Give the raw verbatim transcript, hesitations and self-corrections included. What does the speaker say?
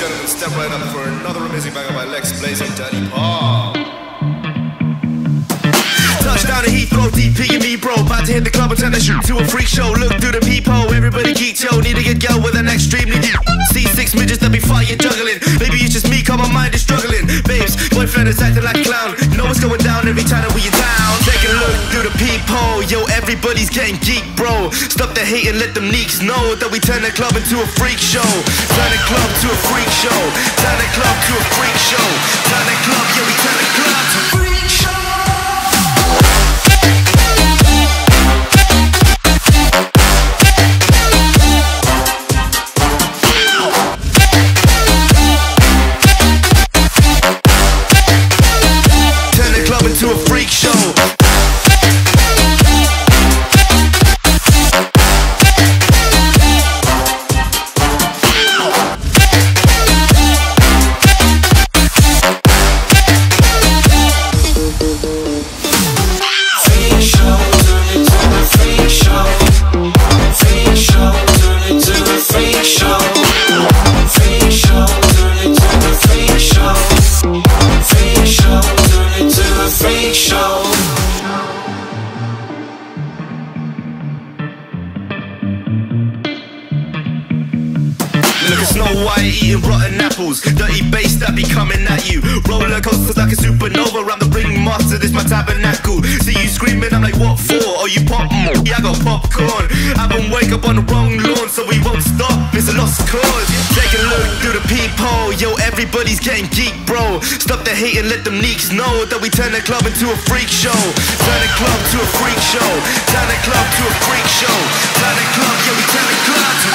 and gentlemen, step right up for another amazing banger by Lex Blaze and Dirty Palm. Touchdown to Heathrow, D P and me bro, about to hit the club and turn the shoot to a freak show. Look through the peephole, everybody geek yo, need to get go with an extremely deep. See six midgets that be fighting, juggling. Maybe it's just me, cause my mind is struggling. Babes, boyfriend is acting like a clown. Know what's going down every time that we are down. Take a look through the peephole, yo, everybody's getting geek, bro. Stop the hate and let them neeks know that we turn the club into a freak show. Turn the club to a freak show. Turn the club to a freak show. Turn the club, yeah, we turn the club to a freak show. To a freak show. Look at Snow White eating rotten apples. Dirty bass that be coming at you. Roller coasters like a supernova. I'm the ringmaster, this my tabernacle. See you screaming, I'm like, what for? Oh, you pop? Yeah, I got popcorn. I don't wake up on the wrong lawn, so we won't stop. It's a lost cause. Take a look through the peephole. Yo, everybody's getting geek, bro. Stop the hate and let them neeks know that we turn the club into a freak show. Turn the club to a freak show. Turn the club to a freak show. Turn the club, yeah, we turn the club to